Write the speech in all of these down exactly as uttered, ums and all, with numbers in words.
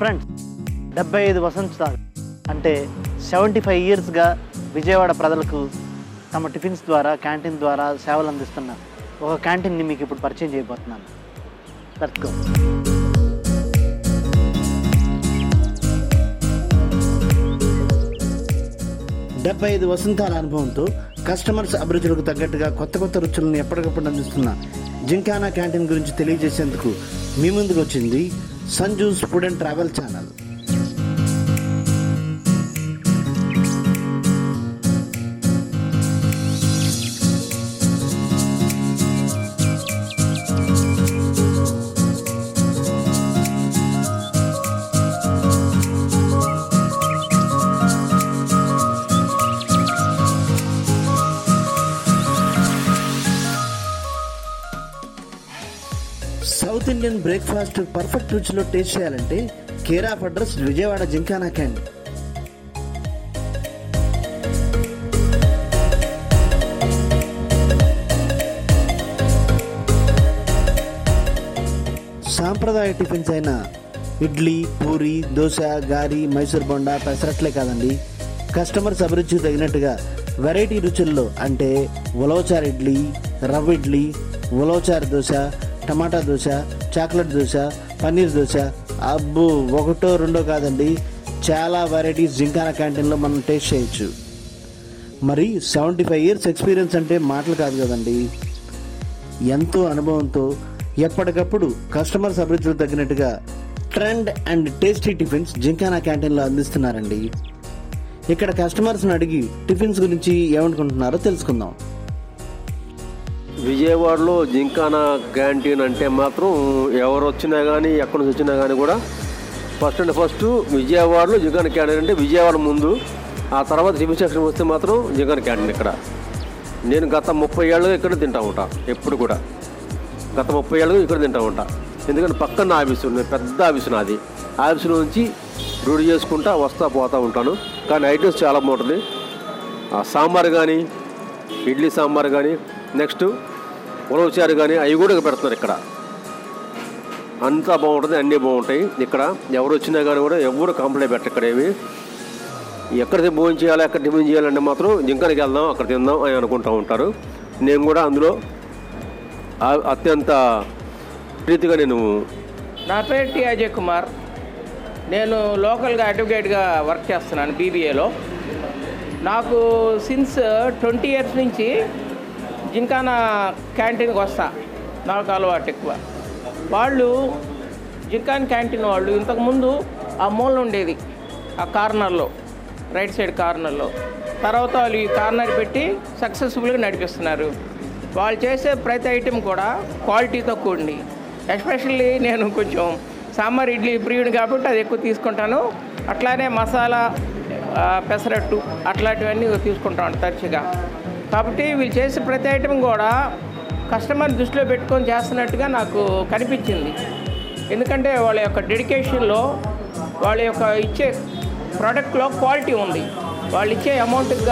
Friends, seventy-five Vasanthadalu ante seventy-five years ga Vijayawada pradalaku tama tiffins dwara canteen dwara sevalu andistunnaru. Oka canteen ni meeku ippudu parichem cheyabothunnaru. Let's go. seventy-five వసంతాల అనుభవంతో customers అభిరుచులకు తగ్గట్టుగా కొత్త కొత్త రుచులను ఎప్పటికప్పుడు అందిస్తున్న Gymkhana canteen గురించి తెలియజేసేందుకు మీ ముందుకు వచ్చింది Sanju food and travel channel. South Indian breakfast perfect రుచిలో టేస్ట్ చేయాలంటే care of address Vijayawada gymkhana canteen. సాంప్రదాయ టిఫిన్స్ అయిన ఇడ్లీ, పూరి, దోశ, గారి, మైసూర్ బొండా, పెసరట్లే కాదండి, కస్టమర్స్ అభిరుచికి తగినట్టుగా వెరైటీ రుచుల్లో అంటే ఉలవచారు ఇడ్లీ, రవ్వ ఇడ్లీ, ఉలవచారు దోశ, టమాటా దోశ, చాక్లెట్ దోశ, పన్నీర్ దోశ, అబ్బు ఒకటో రెండో కాదండి, చాలా వెరైటీస్ జింఖానా క్యాంటీన్లో మనం టేస్ట్ చేయొచ్చు. మరి సెవెంటీ ఫైవ్ ఇయర్స్ ఎక్స్పీరియన్స్ అంటే మాటలు కాదు కదండి. ఎంతో అనుభవంతో ఎప్పటికప్పుడు కస్టమర్స్ అభిరుచులకు తగినట్టుగా trend and tasty tiffins gymkhana క్యాంటీన్లో అందిస్తున్నారండి. ఇక్కడ కస్టమర్స్ని అడిగి టిఫిన్స్ గురించి ఏమనుకుంటున్నారో తెలుసుకుందాం. విజయవాడలో జింఖానా క్యాంటీన్ అంటే మాత్రం ఎవరు వచ్చినా కానీ ఎక్కడి నుంచి వచ్చినా కానీ కూడా ఫస్ట్ అండ్ ఫస్ట్ విజయవాడలో జింఖానా క్యాంటీన్ అంటే విజయవాడ ముందు, ఆ తర్వాత సిబి సెక్షన్ వస్తే మాత్రం జింఖానా క్యాంటీన్. ఇక్కడ నేను గత ముప్పై ఏళ్ళుగా ఇక్కడ తింటా ఉంటా, ఎప్పుడు కూడా గత ముప్పై ఏళ్ళుగా ఇక్కడ తింటా ఉంటా. ఎందుకంటే పక్కన ఆఫీసు, పెద్ద ఆఫీసు నాది, ఆఫీసులో నుంచి రూఢి చేసుకుంటా వస్తా పోతూ ఉంటాను. కానీ ఐటమ్స్ చాలా బాగుంటుంది. సాంబార్ కానీ, ఇడ్లీ సాంబార్ కానీ, నెక్స్ట్ ఉలవచారు కానీ అవి కూడా పెడుతున్నారు. ఇక్కడ అంతా బాగుంటుంది, అన్నీ బాగుంటాయి. ఇక్కడ ఎవరు వచ్చినా కానీ కూడా ఎవరు కంప్లైంట్ పెట్టరు. ఇక్కడ ఏమి ఎక్కడికి భోజనం చేయాలి, ఎక్కడ టిఫిన్ చేయాలంటే మాత్రం జింఖానాకి వెళ్దాం, అక్కడ తిందాం అని అనుకుంటూ ఉంటారు. నేను కూడా అందులో అత్యంత ప్రీతిగా. నేను నా పేరు టి అజయ్ కుమార్. నేను లోకల్గా అడ్వకేట్గా వర్క్ చేస్తున్నాను బీబీఏలో. నాకు సిన్స్ ట్వంటీ ఇయర్స్ నుంచి జింఖానా క్యాంటీన్కి వస్తా, నాకు అలవాటు ఎక్కువ. వాళ్ళు జింఖానా క్యాంటీన్ వాళ్ళు ఇంతకుముందు ఆ మూల ఉండేది, ఆ కార్నర్లో, రైట్ సైడ్ కార్నర్లో. తర్వాత వాళ్ళు ఈ కార్నర్ పెట్టి సక్సెస్ఫుల్గా నడిపిస్తున్నారు. వాళ్ళు చేసే ప్రతి ఐటెం కూడా క్వాలిటీతో కూడింది. ఎస్పెషల్లీ నేను కొంచెం సాంబార్ ఇడ్లీ ప్రియుడు కాబట్టి అది ఎక్కువ తీసుకుంటాను. అట్లానే మసాలా పెసరట్టు అట్లాంటివన్నీ తీసుకుంటాను తరచుగా. కాబట్టి వీళ్ళు చేసే ప్రతి ఐటెం కూడా కస్టమర్ దృష్టిలో పెట్టుకొని చేస్తున్నట్టుగా నాకు కనిపించింది. ఎందుకంటే వాళ్ళ యొక్క డెడికేషన్లో, వాళ్ళ యొక్క ఇచ్చే ప్రోడక్ట్లో క్వాలిటీ ఉంది. వాళ్ళు ఇచ్చే అమౌంట్కి,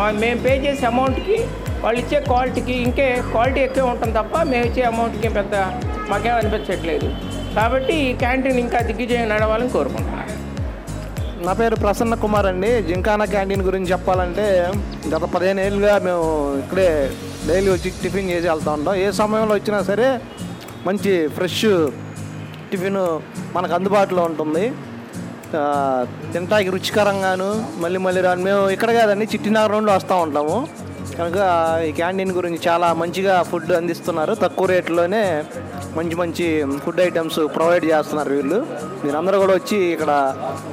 వాళ్ళు మేము పే చేసే అమౌంట్కి వాళ్ళు ఇచ్చే క్వాలిటీకి ఇంకే క్వాలిటీ ఎక్కువ ఉంటుంది తప్ప మేము ఇచ్చే అమౌంట్కి పెద్ద మాకేం అనిపించట్లేదు. కాబట్టి ఈ క్యాంటీన్ ఇంకా దిగ్విజయం నడవాలని కోరుకుంటున్నాను. నా పేరు ప్రసన్న కుమార్ అండి. జింఖానా క్యాంటీన్ గురించి చెప్పాలంటే గత పదిహేను ఏళ్ళుగా మేము ఇక్కడే డైలీ వచ్చి టిఫిన్ చేసి వెళ్తూ ఉంటాం. ఏ సమయంలో వచ్చినా సరే మంచి ఫ్రెష్ టిఫిన్ మనకు అందుబాటులో ఉంటుంది. తింటానికి రుచికరంగాను మళ్ళీ మళ్ళీ రాను. మేము ఇక్కడ కాదండి, చిట్టినగర్ నుండి వస్తూ ఉంటాము కనుక ఈ క్యాంటీన్ గురించి చాలా మంచిగా ఫుడ్ అందిస్తున్నారు. తక్కువ రేట్లోనే మంచి మంచి ఫుడ్ ఐటమ్స్ ప్రొవైడ్ చేస్తున్నారు వీళ్ళు. మీరందరూ కూడా వచ్చి ఇక్కడ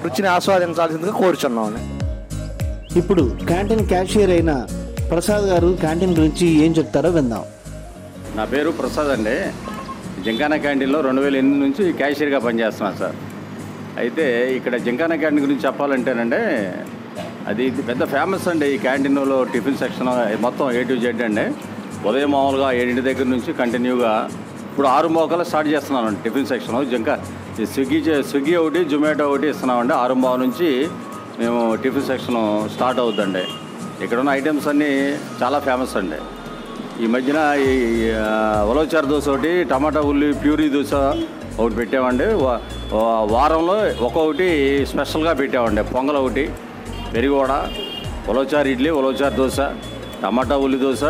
రుచిని ఆస్వాదించాల్సిందిగా కోరుచున్నామని. ఇప్పుడు క్యాంటీన్ క్యాషియర్ అయిన ప్రసాద్ గారు క్యాంటీన్ గురించి ఏం చెప్తారో విందాం. నా పేరు ప్రసాద్ అండి. జింఖానా క్యాంటీన్లో రెండు వేల ఎనిమిది నుంచి క్యాషియర్గా పనిచేస్తున్నాను సార్. అయితే ఇక్కడ జింఖానా క్యాంటీన్ గురించి చెప్పాలంటేనండి, అది పెద్ద ఫేమస్ అండి. ఈ క్యాంటీన్లో టిఫిన్ సెక్షన్ మొత్తం ఏ టు జెడ్ అండి. ఉదయం మామూలుగా ఏడింటి దగ్గర నుంచి కంటిన్యూగా ఇప్పుడు ఆరు మోకాలు స్టార్ట్ చేస్తున్నాను టిఫిన్ సెక్షన్. జింకా స్విగ్గీ స్విగ్గీ ఒకటి, జొమాటో ఒకటి ఇస్తున్నామండి. ఆరు మో నుంచి మేము టిఫిన్ సెక్షన్ స్టార్ట్ అవుతుందండి. ఇక్కడ ఉన్న ఐటమ్స్ అన్నీ చాలా ఫేమస్ అండి. ఈ మధ్యన ఈ ఉలవచారు దోశ ఒకటి, టమాటా ఉల్లి ప్యూరీ దోశ, ఒకటి పెట్టామండి. వారంలో ఒక్కొక్కటి స్పెషల్గా పెట్టామండి. పొంగల్ ఒకటి, పెరుగోడ, ఉలవచారు ఇడ్లీ, ఉలవచారు దోశ, టమాటా ఉల్లి దోశ,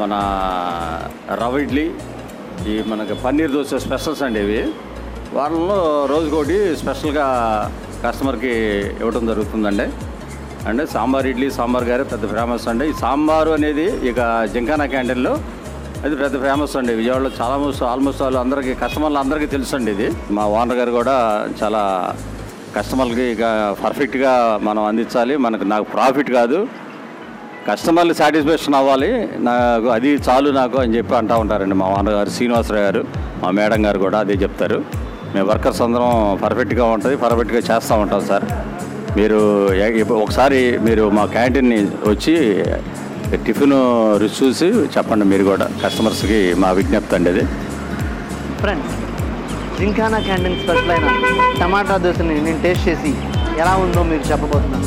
మన రవ్వ ఇడ్లీ, ఈ మనకి పన్నీర్ దోశ స్పెషల్స్ అండి. ఇవి వారంలో రోజుకోటి స్పెషల్గా కస్టమర్కి ఇవ్వడం జరుగుతుందండి. అంటే సాంబార్ ఇడ్లీ, సాంబార్ గారు పెద్ద ఫేమస్ అండి. ఈ సాంబారు అనేది ఇక జింఖానా క్యాంటీన్లో అది పెద్ద ఫేమస్ అండి. విజయవాడలో చాలా మోస్ట్ ఆల్మోస్ట్ వాళ్ళు అందరికీ కస్టమర్లు అందరికీ తెలుసు అండి. ఇది మా ఓనర్ గారు కూడా చాలా కస్టమర్లకి ఇక పర్ఫెక్ట్గా మనం అందించాలి. మనకు నాకు ప్రాఫిట్ కాదు, కస్టమర్లు సాటిస్ఫాక్షన్ అవ్వాలి నాకు, అది చాలు నాకు అని చెప్పి అంటూ ఉంటారండి మా ఓనర్ గారు, శ్రీనివాసరావు గారు, మా మేడం గారు కూడా అదే చెప్తారు. మేము వర్కర్స్ అందరం పర్ఫెక్ట్గా ఉంటుంది, పర్ఫెక్ట్గా చేస్తూ ఉంటాం సార్. మీరు ఒకసారి మీరు మా క్యాంటీన్ని వచ్చి టిఫిన్ రుచి చూసి చెప్పండి మీరు కూడా, కస్టమర్స్కి మా విజ్ఞప్తి అండి అది. ఫ్రెండ్స్, జింఖానా క్యాంటీన్ స్పెషల్ అయిన టమాటా దోశని నేను టేస్ట్ చేసి ఎలా ఉందో మీరు చెప్పబోతున్నాను.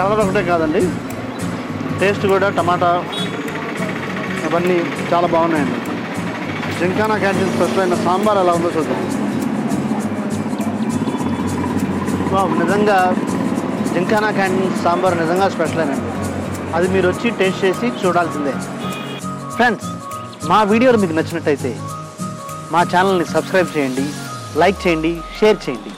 కలర్ ఒకటే కాదండి, టేస్ట్ కూడా, టమాటా అవన్నీ చాలా బాగున్నాయండి. జింఖానా క్యాంటీన్ స్పెషల్ అయిన సాంబార్ ఎలా ఉందో చూద్దాం. బాబు, నిజంగా జింఖానా క్యాంటీన్ సాంబార్ నిజంగా స్పెషల్ అయినండి. అది మీరు వచ్చి టేస్ట్ చేసి చూడాల్సిందే. ఫ్రెండ్స్, మా వీడియోలు మీకు నచ్చినట్టయితే మా ఛానల్ని సబ్స్క్రైబ్ చేయండి, లైక్ చేయండి, షేర్ చేయండి.